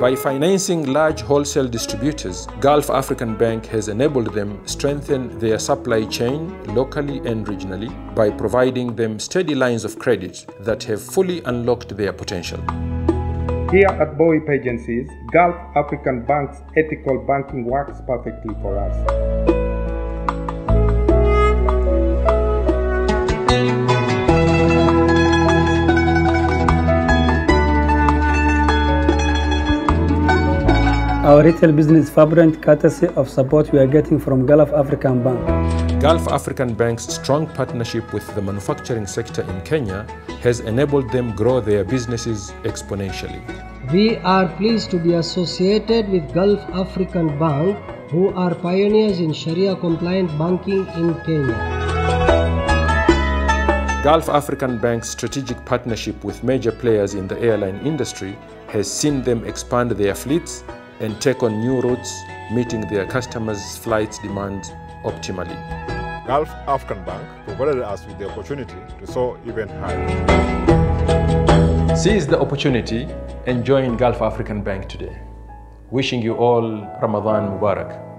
By financing large wholesale distributors, Gulf African Bank has enabled them strengthen their supply chain locally and regionally by providing them steady lines of credit that have fully unlocked their potential. Here at Bowip Agencies, Gulf African Bank's ethical banking works perfectly for us. Our retail business vibrant courtesy of support we are getting from Gulf African Bank. Gulf African Bank's strong partnership with the manufacturing sector in Kenya has enabled them grow their businesses exponentially. We are pleased to be associated with Gulf African Bank, who are pioneers in Sharia compliant banking in Kenya. Gulf African Bank's strategic partnership with major players in the airline industry has seen them expand their fleets and take on new routes, meeting their customers' flights demands optimally. Gulf African Bank provided us with the opportunity to soar even higher. Seize the opportunity and join Gulf African Bank today. Wishing you all Ramadan Mubarak.